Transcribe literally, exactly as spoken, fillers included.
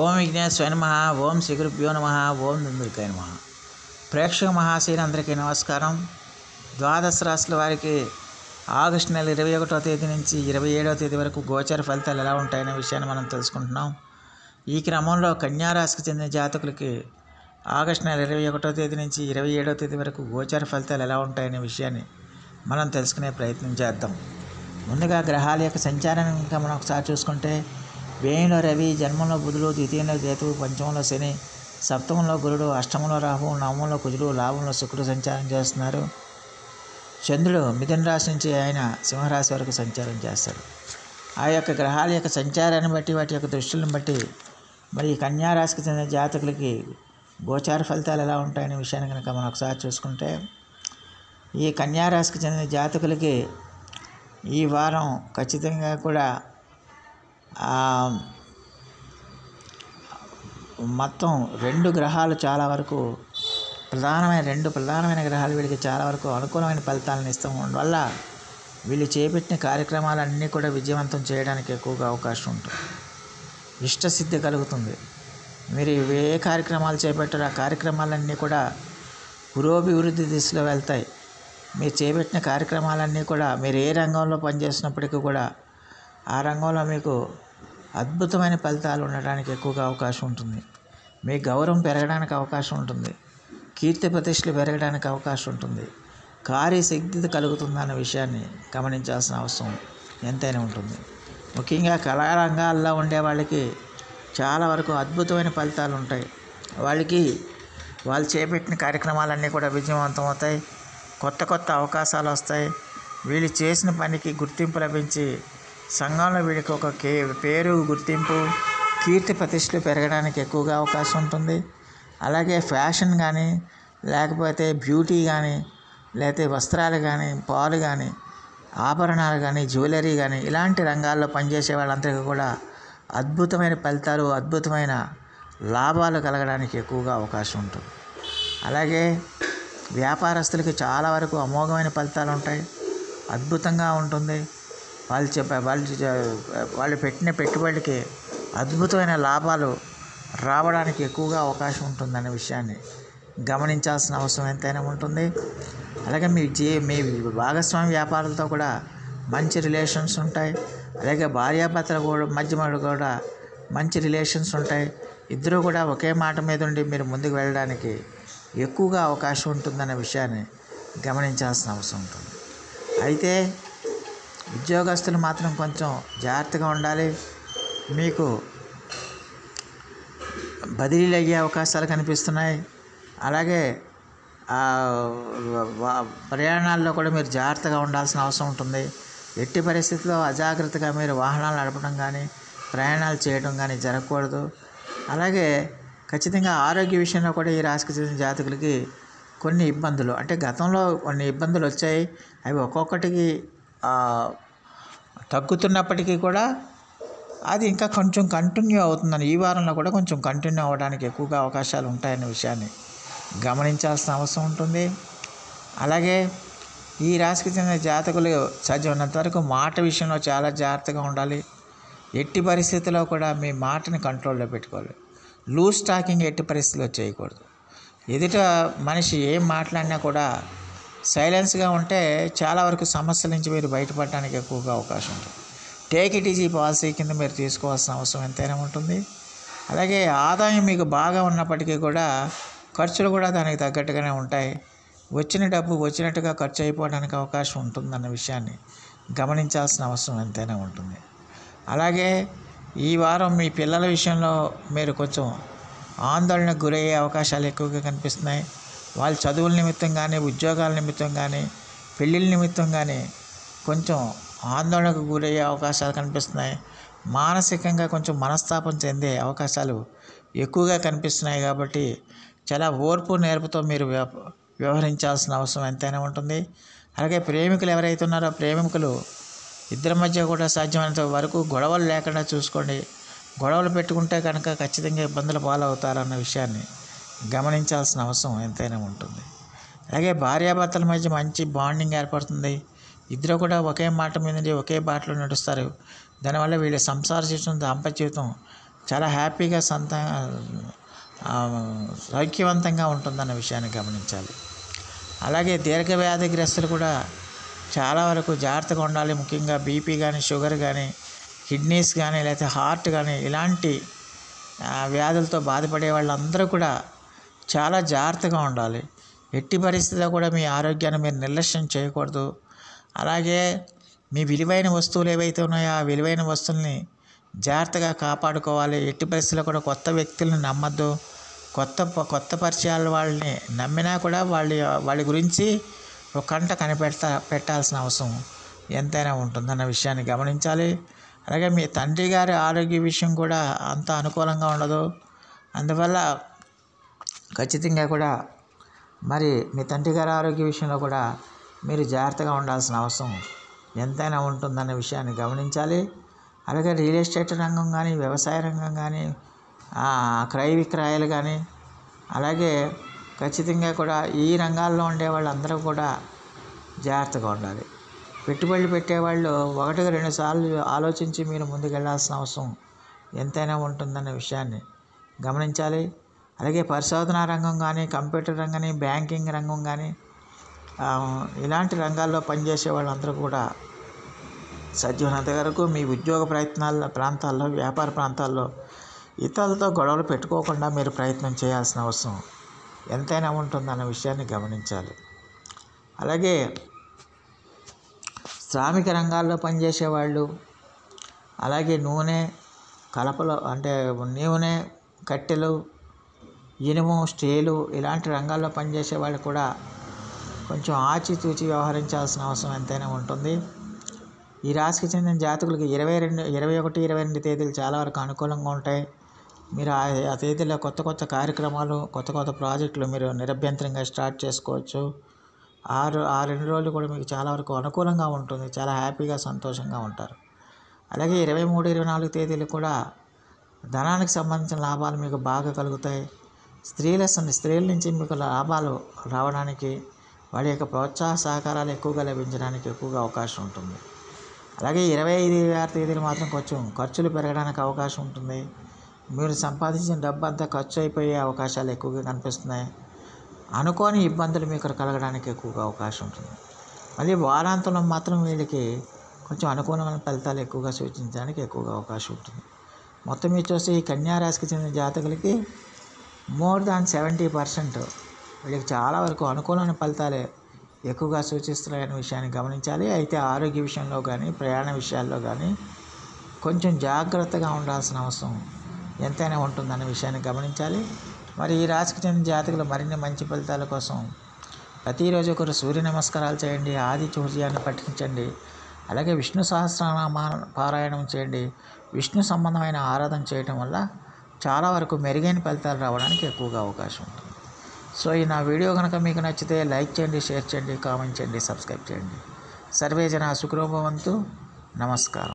ఓం విఘ్నేశ్వరాయ నమః ఓం శ్రీ గురుభ్యో నమః ఓం దుందుర్కాయ నమః. ప్రేక్షక మహాశైలందరికీ నమస్కారం. ద్వాదశ రాశుల వారికి ఆగస్టు నెల ఇరవై ఒకటో తేదీ నుంచి ఇరవై ఏడవ తేదీ వరకు గోచార ఫలితాలు ఎలా ఉంటాయనే విషయాన్ని మనం తెలుసుకుంటున్నాం. ఈ క్రమంలో కన్యారాశికి చెందిన జాతకులకి ఆగస్టు నెల ఇరవై ఒకటో తేదీ నుంచి ఇరవై ఏడవ తేదీ వరకు గోచార ఫలితాలు ఎలా ఉంటాయనే విషయాన్ని మనం తెలుసుకునే ప్రయత్నం చేద్దాం. ముందుగా గ్రహాల యొక్క సంచారాన్ని ఇంకా మనం ఒకసారి చూసుకుంటే వ్యయంలో రవి, జన్మంలో బుధుడు, ద్వితీయంలో కేతువు, పంచమంలో శని, సప్తమంలో గురుడు, అష్టమంలో రాహువు, నవమంలో కుజుడు, లాభంలో శుక్రుడు సంచారం చేస్తున్నారు. చంద్రుడు మిథున రాశి నుంచి ఆయన సింహరాశి వరకు సంచారం చేస్తాడు. ఆ యొక్క గ్రహాల యొక్క సంచారాన్ని బట్టి, వాటి యొక్క దృష్టిని బట్టి మరి కన్యారాశికి చెందిన జాతకులకి గోచార ఫలితాలు ఎలా ఉంటాయనే విషయాన్ని కనుక మనం ఒకసారి చూసుకుంటే, ఈ కన్యారాశికి చెందిన జాతకులకి ఈ వారం ఖచ్చితంగా కూడా మొత్తం రెండు గ్రహాలు చాలా వరకు ప్రధానమైన రెండు ప్రధానమైన గ్రహాలు వీళ్ళకి చాలా వరకు అనుకూలమైన ఫలితాలను ఇస్తూ ఉండడం వల్ల వీళ్ళు చేపట్టిన కార్యక్రమాలన్నీ కూడా విజయవంతం చేయడానికి ఎక్కువగా అవకాశం ఉంటుంది. ఇష్టసిద్ధి కలుగుతుంది. మీరు ఏ కార్యక్రమాలు చేపట్టారో ఆ కార్యక్రమాలన్నీ కూడా పురోభివృద్ధి దిశలో వెళ్తాయి. మీరు చేపట్టిన కార్యక్రమాలన్నీ కూడా మీరు ఏ రంగంలో పనిచేస్తున్నప్పటికీ కూడా ఆ రంగంలో మీకు అద్భుతమైన ఫలితాలు ఉండడానికి ఎక్కువగా అవకాశం ఉంటుంది. మీ గౌరవం పెరగడానికి అవకాశం ఉంటుంది. కీర్తి ప్రతిష్టలు పెరగడానికి అవకాశం ఉంటుంది. కార్యసిద్ధి కలుగుతుందన్న విషయాన్ని గమనించాల్సిన అవసరం ఎంతైనా ఉంటుంది. ముఖ్యంగా కళారంగాల్లో ఉండే వాళ్ళకి చాలా వరకు అద్భుతమైన ఫలితాలు ఉంటాయి. వాళ్ళకి వాళ్ళు చేపట్టిన కార్యక్రమాలన్నీ కూడా విజయవంతం అవుతాయి. కొత్త కొత్త అవకాశాలు వస్తాయి. వీళ్ళు చేసిన పనికి గుర్తింపు లభించి సంఘంలో వీడికి ఒక కే పేరు, గుర్తింపు, కీర్తి ప్రతిష్టలు పెరగడానికి ఎక్కువగా అవకాశం ఉంటుంది. అలాగే ఫ్యాషన్ కానీ, లేకపోతే బ్యూటీ కానీ, లేకపోతే వస్త్రాలు కానీ, పాలు కానీ, ఆభరణాలు కానీ, జ్యువెలరీ కానీ, ఇలాంటి రంగాల్లో పనిచేసే వాళ్ళందరికీ కూడా అద్భుతమైన ఫలితాలు, అద్భుతమైన లాభాలు కలగడానికి ఎక్కువగా అవకాశం ఉంటుంది. అలాగే వ్యాపారస్తులకి చాలా వరకు అమోఘమైన ఫలితాలు ఉంటాయి. అద్భుతంగా ఉంటుంది. వాళ్ళు చెప్పే వాళ్ళు వాళ్ళు పెట్టిన పెట్టుబడికి అద్భుతమైన లాభాలు రావడానికి ఎక్కువగా అవకాశం ఉంటుందనే విషయాన్ని గమనించాల్సిన అవసరం ఎంతైనా ఉంటుంది. అలాగే మీ జీ మీ భాగస్వామి వ్యాపారాలతో కూడా మంచి రిలేషన్స్ ఉంటాయి. అలాగే భార్యాభర్తల కూడా మధ్య కూడా మంచి రిలేషన్స్ ఉంటాయి. ఇద్దరూ కూడా ఒకే మాట మీద ఉండి మీరు ముందుకు వెళ్ళడానికి ఎక్కువగా అవకాశం ఉంటుందనే విషయాన్ని గమనించాల్సిన అవసరం ఉంటుంది. అయితే ఉద్యోగస్తులు మాత్రం కొంచెం జాగ్రత్తగా ఉండాలి. మీకు బదిలీలు అయ్యే అవకాశాలు కనిపిస్తున్నాయి. అలాగే ప్రయాణాల్లో కూడా మీరు జాగ్రత్తగా ఉండాల్సిన అవసరం ఉంటుంది. ఎట్టి పరిస్థితుల్లో అజాగ్రత్తగా మీరు వాహనాలు నడపడం కానీ, ప్రయాణాలు చేయడం కానీ జరగకూడదు. అలాగే ఖచ్చితంగా ఆరోగ్య విషయంలో కూడా ఈ రాశికి చెందిన జాతకులకి కొన్ని ఇబ్బందులు, అంటే గతంలో కొన్ని ఇబ్బందులు వచ్చాయి. అవి ఒక్కొక్కటికి తగ్గుతున్నప్పటికీ కూడా అది ఇంకా కొంచెం కంటిన్యూ అవుతుందని, ఈ వారంలో కూడా కొంచెం కంటిన్యూ అవ్వడానికి ఎక్కువగా అవకాశాలు ఉంటాయనే విషయాన్ని గమనించాల్సిన అవసరం ఉంటుంది. అలాగే ఈ రాశికి చెందిన జాతకులు సాధ్యమైనంత వరకు మాట విషయంలో చాలా జాగ్రత్తగా ఉండాలి. ఎట్టి పరిస్థితుల్లో కూడా మీ మాటని కంట్రోల్లో పెట్టుకోవాలి. లూజ్ టాకింగ్ ఎట్టి పరిస్థితుల్లో చేయకూడదు. ఎదుట మనిషి ఏం మాట్లాడినా కూడా సైలెన్స్గా ఉంటే చాలా వరకు సమస్యల నుంచి మీరు బయటపడడానికి ఎక్కువగా అవకాశం ఉంటుంది. టేక్ ఇట్ ఈజీ పాలసీ కింద మీరు తీసుకోవాల్సిన అవసరం ఎంతైనా ఉంటుంది. అలాగే ఆదాయం మీకు బాగా ఉన్నప్పటికీ కూడా ఖర్చులు కూడా దానికి తగ్గట్టుగానే ఉంటాయి. వచ్చిన డబ్బు వచ్చినట్టుగా ఖర్చు అయిపోవడానికి అవకాశం ఉంటుందన్న విషయాన్ని గమనించాల్సిన అవసరం ఎంతైనా ఉంటుంది. అలాగే ఈ వారం మీ పిల్లల విషయంలో మీరు కొంచెం ఆందోళనకు గురయ్యే అవకాశాలు ఎక్కువగా కనిపిస్తున్నాయి. వాళ్ళ చదువుల నిమిత్తం కానీ, ఉద్యోగాల నిమిత్తం కానీ, పెళ్ళిళ్ళ నిమిత్తం కానీ కొంచెం ఆందోళనకు గురయ్యే అవకాశాలు కనిపిస్తున్నాయి. మానసికంగా కొంచెం మనస్తాపం చెందే అవకాశాలు ఎక్కువగా కనిపిస్తున్నాయి. కాబట్టి చాలా ఓర్పు నేర్పుతో మీరు వ్యవహరించాల్సిన అవసరం ఎంతైనా ఉంటుంది. అలాగే ప్రేమికులు ఎవరైతే ఉన్నారో ప్రేమికులు ఇద్దరి మధ్య కూడా సాధ్యమైనంత వరకు గొడవలు లేకుండా చూసుకోండి. గొడవలు పెట్టుకుంటే కనుక ఖచ్చితంగా ఇబ్బందులు పాలవుతారన్న విషయాన్ని గమనించాల్సిన అవసరం ఎంతైనా ఉంటుంది. అలాగే భార్యాభర్తల మధ్య మంచి బాండింగ్ ఏర్పడుతుంది. ఇద్దరు కూడా ఒకే మాట మీద ఒకే బాటలో నడుస్తారు. దానివల్ల వీళ్ళ సంసార జీవితం, దాంపత్య జీవితం చాలా హ్యాపీగా సంత సౌఖ్యవంతంగా ఉంటుందన్న విషయాన్ని గమనించాలి. అలాగే దీర్ఘవ్యాధిగ్రస్తులు కూడా చాలా వరకు జాగ్రత్తగా ఉండాలి. ముఖ్యంగా బీపీ కానీ, షుగర్ కానీ, కిడ్నీస్ కానీ, లేకపోతే హార్ట్ కానీ ఇలాంటి వ్యాధులతో బాధపడే వాళ్ళందరూ కూడా చాలా జాగ్రత్తగా ఉండాలి. ఎట్టి పరిస్థితుల్లో కూడా మీ ఆరోగ్యాన్ని మీరు నిర్లక్ష్యం చేయకూడదు. అలాగే మీ విలువైన వస్తువులు ఏవైతే ఉన్నాయో ఆ విలువైన వస్తువుల్ని జాగ్రత్తగా కాపాడుకోవాలి. ఎట్టి పరిస్థితుల్లో కూడా కొత్త వ్యక్తులను నమ్మద్దు. కొత్త కొత్త పరిచయాలు వాళ్ళని నమ్మినా కూడా వాళ్ళ వాళ్ళ గురించి ఒక కంట కనిపెడతా పెట్టాల్సిన అవసరం ఎంతైనా ఉంటుందన్న విషయాన్ని గమనించాలి. అలాగే మీ తండ్రి గారి ఆరోగ్య విషయం కూడా అంత అనుకూలంగా ఉండదు. అందువల్ల ఖచ్చితంగా కూడా మరి మీ తండ్రి గారి ఆరోగ్య విషయంలో కూడా మీరు జాగ్రత్తగా ఉండాల్సిన అవసరం ఎంతైనా ఉంటుందన్న విషయాన్ని గమనించాలి. అలాగే రియల్ ఎస్టేట్ రంగం కానీ, వ్యవసాయ రంగం కానీ, క్రయ విక్రయాలు కానీ, అలాగే ఖచ్చితంగా కూడా ఈ రంగాల్లో ఉండే వాళ్ళందరూ కూడా జాగ్రత్తగా ఉండాలి. పెట్టుబడులు పెట్టేవాళ్ళు ఒకటికి రెండు సార్లు ఆలోచించి మీరు ముందుకెళ్లాల్సిన అవసరం ఎంతైనా ఉంటుందన్న విషయాన్ని గమనించాలి. అలాగే పరిశోధన రంగం కానీ, కంప్యూటర్ రంగం కానీ, బ్యాంకింగ్ రంగం కానీ ఇలాంటి రంగాల్లో పనిచేసే వాళ్ళందరూ కూడా సాధ్యమైనంత వరకు మీ ఉద్యోగ ప్రయత్నాల్లో ప్రాంతాల్లో వ్యాపార ప్రాంతాల్లో ఇతరులతో గొడవలు పెట్టుకోకుండా మీరు ప్రయత్నం చేయాల్సిన అవసరం ఎంతైనా ఉంటుందన్న విషయాన్ని గమనించాలి. అలాగే శ్రామిక రంగాల్లో పనిచేసేవాళ్ళు, అలాగే నూనె, కలపలు అంటే నూనె, కట్టెలు, ఇనుము, స్టీలు ఇలాంటి రంగాల్లో పనిచేసేవాళ్ళు కూడా కొంచెం ఆచితూచి వ్యవహరించాల్సిన అవసరం ఎంతైనా ఉంటుంది. ఈ రాశికి చెందిన జాతకులకి ఇరవై రెండు ఇరవై ఒకటి ఇరవై రెండు తేదీలు చాలా వరకు అనుకూలంగా ఉంటాయి. మీరు ఆ తేదీలో కొత్త కొత్త కార్యక్రమాలు, కొత్త కొత్త ప్రాజెక్టులు మీరు నిరభ్యంతరంగా స్టార్ట్ చేసుకోవచ్చు. ఆరు ఆ రెండు రోజులు కూడా మీకు చాలా వరకు అనుకూలంగా ఉంటుంది. చాలా హ్యాపీగా సంతోషంగా ఉంటారు. అలాగే ఇరవై మూడు ఇరవై నాలుగు తేదీలు కూడా ధనానికి సంబంధించిన లాభాలు మీకు బాగా కలుగుతాయి. స్త్రీల స్త్రీల నుంచి మీకు లాభాలు రావడానికి, వాడి యొక్క ప్రోత్సాహ సహకారాలు ఎక్కువగా లభించడానికి ఎక్కువగా అవకాశం ఉంటుంది. అలాగే ఇరవై ఐదు ఇరవై ఆరు తేదీలు మాత్రం కొంచెం ఖర్చులు పెరగడానికి అవకాశం ఉంటుంది. మీరు సంపాదించిన డబ్బు అంతా ఖర్చు అయిపోయే అవకాశాలు ఎక్కువగా కనిపిస్తున్నాయి. అనుకోని ఇబ్బందులు మీకు కలగడానికి ఎక్కువగా అవకాశం ఉంటుంది. మళ్ళీ వారాంతంలో మాత్రం వీళ్ళకి కొంచెం అనుకూలమైన ఫలితాలు ఎక్కువగా సూచించడానికి ఎక్కువగా అవకాశం ఉంటుంది. మొత్తం మీద చూస్తే ఈ కన్యారాశికి చెందిన జాతకులకి మోర్ దాన్ సెవెంటీ పర్సెంట్ వీళ్ళకి చాలా వరకు అనుకూలమైన ఫలితాలే ఎక్కువగా సూచిస్తున్నాయనే విషయాన్ని గమనించాలి. అయితే ఆరోగ్య విషయంలో కానీ, ప్రయాణ విషయాల్లో కానీ కొంచెం జాగ్రత్తగా ఉండాల్సిన అవసరం ఎంతైనా ఉంటుందన్న విషయాన్ని గమనించాలి. మరి ఈ రాశికి చెందిన జాతకులు మరిన్ని మంచి ఫలితాల కోసం ప్రతిరోజు ఒకరు సూర్య నమస్కారాలు చేయండి, ఆది చౌర్యాన్ని పఠించండి, అలాగే విష్ణు సహస్రనామ పారాయణం చేయండి. విష్ణు సంబంధమైన ఆరాధన చేయడం వల్ల చాలా వరకు మెరుగైన ఫలితాలు రావడానికి ఎక్కువగా అవకాశం ఉంటుంది. సో ఈ నా వీడియో కనుక మీకు నచ్చితే లైక్ చేయండి, షేర్ చేయండి, కామెంట్ చేయండి, సబ్స్క్రైబ్ చేయండి. సర్వే జన సుఖినో భవంతు. నమస్కారం.